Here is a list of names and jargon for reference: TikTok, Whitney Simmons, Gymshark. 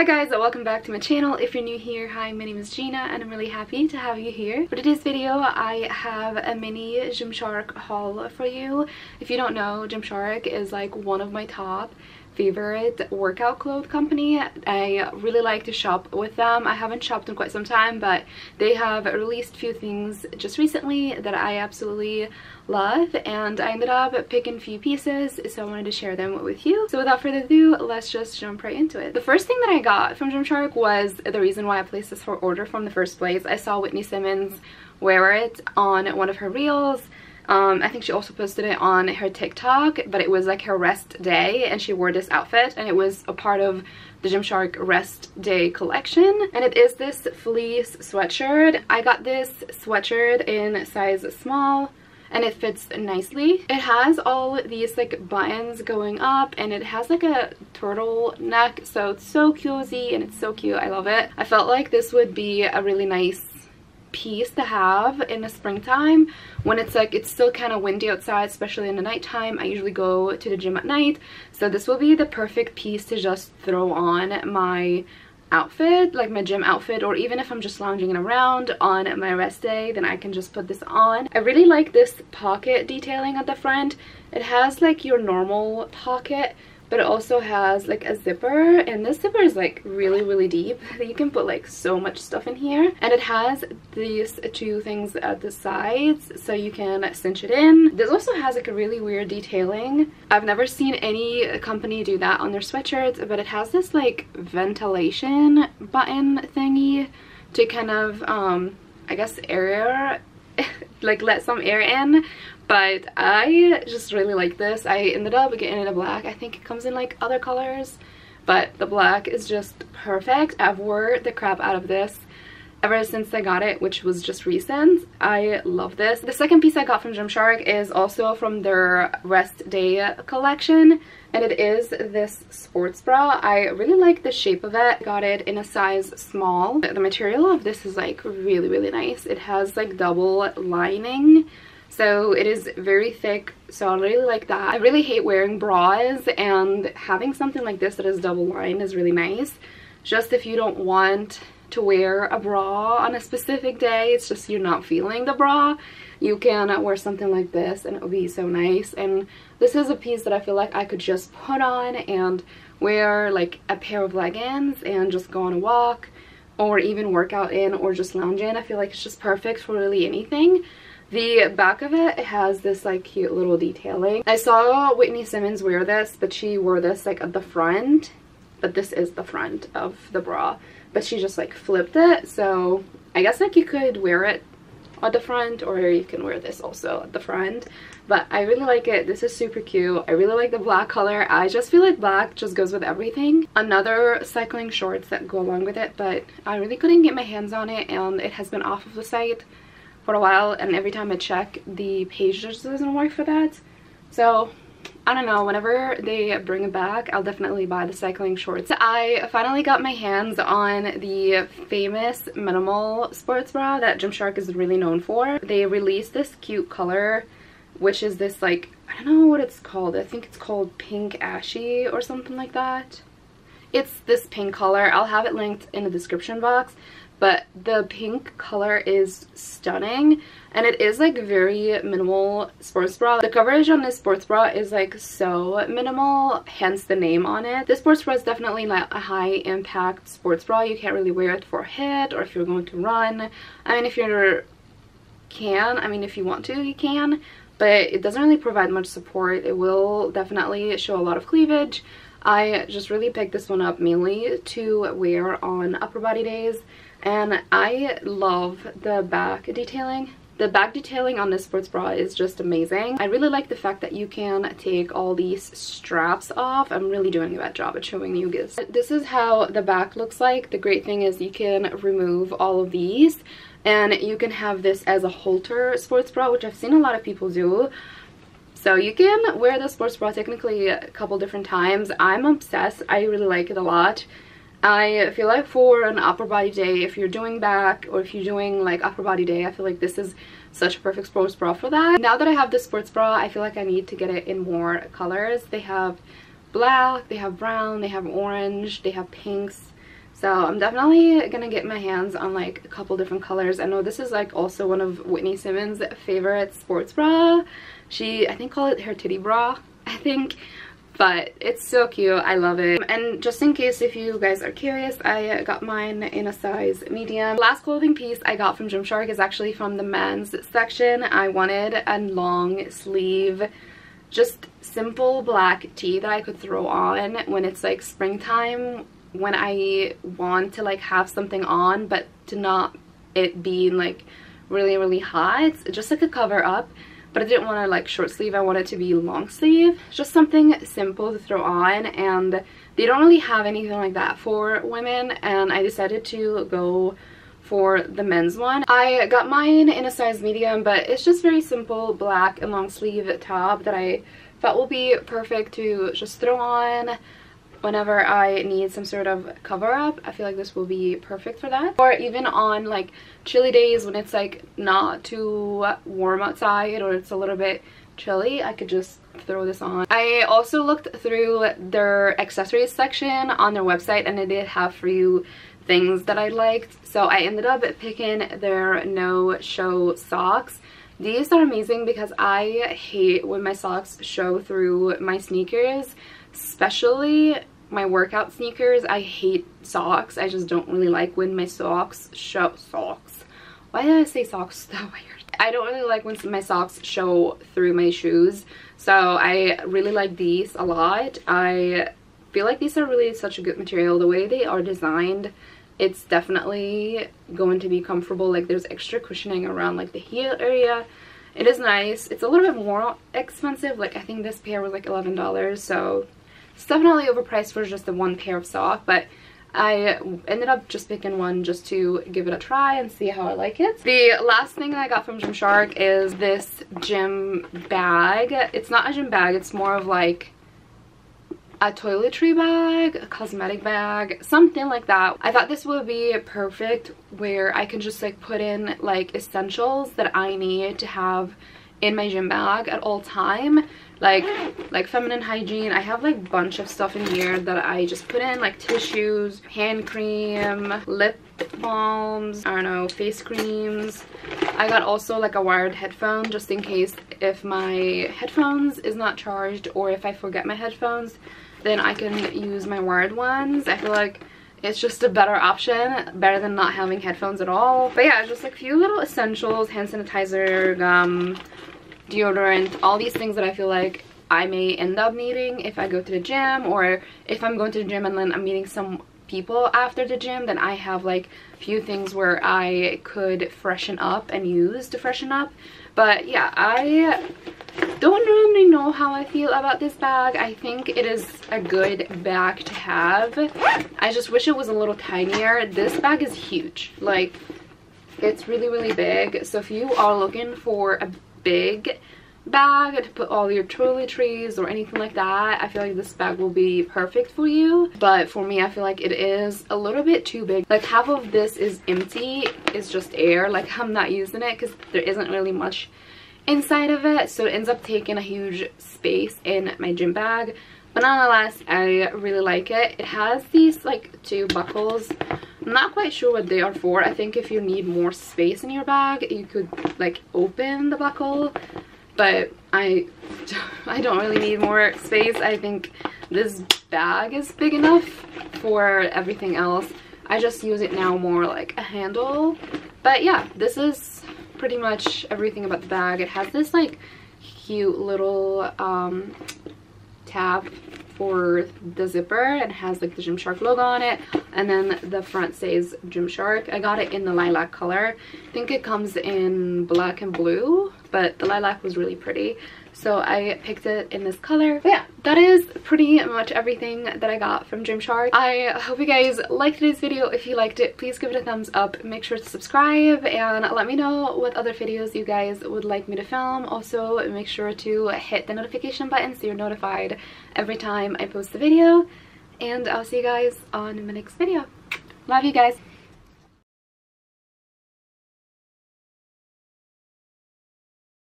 Hi guys, welcome back to my channel. If you're new here, hi, my name is Gina and I'm really happy to have you here. For today's video, I have a mini Gymshark haul for you. If you don't know, Gymshark is like one of my top favorite workout clothes company. I really like to shop with them. I haven't shopped in quite some time, but they have released a few things just recently that I absolutely love, and I ended up picking a few pieces, so I wanted to share them with you. So without further ado, let's just jump right into it. The first thing that I got from Gymshark was the reason why I placed this order from the first place. I saw Whitney Simmons wear it on one of her reels. I think she also posted it on her TikTok, but it was like her rest day and she wore this outfit, and it was a part of the Gymshark rest day collection. And it is this fleece sweatshirt. I got this sweatshirt in size small and it fits nicely. It has all these like buttons going up and it has like a turtle neck, so it's so cozy and it's so cute. I love it. I felt like this would be a really nice piece to have in the springtime when it's still kind of windy outside, especially in the nighttime. I usually go to the gym at night, so this will be the perfect piece to just throw on my outfit, like my gym outfit, or even if I'm just lounging around on my rest day, then I can just put this on. I really like this pocket detailing at the front. It has like your normal pocket, but it also has like a zipper, and this zipper is like really deep. You can put like so much stuff in here, and it has these two things at the sides so you can cinch it in. This also has like a really weird detailing. I've never seen any company do that on their sweatshirts, but it has this like ventilation button thingy to kind of I guess air like let some air in. But I just really like this. I ended up getting it in black. I think it comes in like other colors, but the black is just perfect. I've wore the crap out of this ever since I got it, which was just recent. I love this. The second piece I got from Gymshark is also from their rest day collection, and it is this sports bra. I really like the shape of it. I got it in a size small. The material of this is like really nice. It has like double lining, so it is very thick, so I really like that. I really hate wearing bras, and having something like this that is double lined is really nice. Just if you don't want to wear a bra on a specific day, it's just you're not feeling the bra, you can wear something like this and it'll be so nice. And this is a piece that I feel like I could just put on and wear like a pair of leggings and just go on a walk, or even work out in, or just lounge in. I feel like it's just perfect for really anything. The back of it has this like cute little detailing. I saw Whitney Simmons wear this, but she wore this like at the front, but this is the front of the bra, but she just like flipped it. So I guess like you could wear it at the front, or you can wear this also at the front, but I really like it. This is super cute. I really like the black color. I just feel like black just goes with everything. Another cycling shorts that go along with it, but I really couldn't get my hands on it, and it has been off of the site for a while, and every time I check, the page just doesn't work for that. So I don't know, whenever they bring it back, I'll definitely buy the cycling shorts. I finally got my hands on the famous minimal sports bra that Gymshark is really known for. They released this cute color, which is this like, I don't know what it's called. I think it's called pink ashy or something like that. It's this pink color. I'll have it linked in the description box. But the pink color is stunning, and it is like very minimal sports bra. The coverage on this sports bra is like so minimal, hence the name on it. This sports bra is definitely like a high impact sports bra. You can't really wear it for a hit, or if you're going to run. I mean, if you want to, you can, but it doesn't really provide much support. It will definitely show a lot of cleavage. I just really picked this one up mainly to wear on upper body days, and I love the back detailing. The back detailing on this sports bra is just amazing. I really like the fact that you can take all these straps off. I'm really doing a bad job at showing you guys. This is how the back looks like. The great thing is you can remove all of these, and you can have this as a halter sports bra, which I've seen a lot of people do. So you can wear the sports bra technically a couple different times. I'm obsessed. I really like it a lot. I feel like for an upper body day, if you're doing back, or if you're doing like upper body day, I feel like this is such a perfect sports bra for that. Now that I have this sports bra, I feel like I need to get it in more colors. They have black, they have brown, they have orange, they have pinks. So I'm definitely gonna get my hands on like a couple different colors. I know this is like also one of Whitney Simmons' favorite sports bra. She, I think, called it her titty bra, I think. But it's so cute, I love it. And just in case if you guys are curious, I got mine in a size medium. Last clothing piece I got from Gymshark is actually from the men's section. I wanted a long sleeve, just simple black tee that I could throw on when it's like springtime, when I want to like have something on but to not it being like really hot, just like a cover up. But I didn't want to like short sleeve, I wanted it to be long sleeve. Just something simple to throw on, and they don't really have anything like that for women, and I decided to go for the men's one. I got mine in a size medium, but it's just very simple black and long sleeve top that I felt will be perfect to just throw on whenever I need some sort of cover up. I feel like this will be perfect for that. Or even on like chilly days when it's like not too warm outside or it's a little bit chilly, I could just throw this on. I also looked through their accessories section on their website, and they did have for you things that I liked. So I ended up picking their no-show socks. These are amazing because I hate when my socks show through my sneakers, especially my workout sneakers. I hate socks. I just don't really like when my socks show. Socks. Why did I say socks? That's weird. I don't really like when my socks show through my shoes. So I really like these a lot. I feel like these are really such a good material. The way they are designed, it's definitely going to be comfortable. Like there's extra cushioning around like the heel area. It is nice. It's a little bit more expensive. Like I think this pair was like $11, so it's definitely overpriced for just the one pair of sock, but I ended up just picking one just to give it a try and see how I like it. The last thing that I got from Gymshark is this gym bag. It's not a gym bag, it's more of like a toiletry bag, a cosmetic bag, something like that. I thought this would be perfect where I can just like put in like essentials that I need to have in my gym bag at all time, like feminine hygiene. I have like a bunch of stuff in here that I just put in, like tissues, hand cream, lip balms, I don't know, face creams. I got also like a wired headphone just in case if my headphones is not charged or if I forget my headphones, then I can use my wired ones. I feel like it's just a better option, better than not having headphones at all. But yeah, just like a few little essentials, hand sanitizer, gum, deodorant, all these things that I feel like I may end up needing if I go to the gym, or if I'm going to the gym and then I'm meeting some people after the gym, then I have like few things where I could freshen up and use to freshen up. But yeah, I don't really know how I feel about this bag. I think it is a good bag to have. I just wish it was a little tinier. This bag is huge, like it's really big. So if you are looking for a big bag to put all your toiletries or anything like that, I feel like this bag will be perfect for you. But for me, I feel like it is a little bit too big. Like half of this is empty, it's just air, like I'm not using it because there isn't really much inside of it, so it ends up taking a huge space in my gym bag. But nonetheless, I really like it. It has these like two buckles. I'm not quite sure what they are for. I think if you need more space in your bag, you could like open the buckle, but I don't really need more space. I think this bag is big enough for everything else. I just use it now more like a handle. But yeah, this is pretty much everything about the bag. It has this like cute little tab for the zipper, and has like the Gymshark logo on it, and then the front says Gymshark. I got it in the lilac color. I think it comes in black and blue, but the lilac was really pretty, so I picked it in this color. But yeah, that is pretty much everything that I got from Gymshark. I hope you guys liked today's video. If you liked it, please give it a thumbs up. Make sure to subscribe and let me know what other videos you guys would like me to film. Also, make sure to hit the notification button so you're notified every time I post the video. And I'll see you guys on my next video. Love you guys.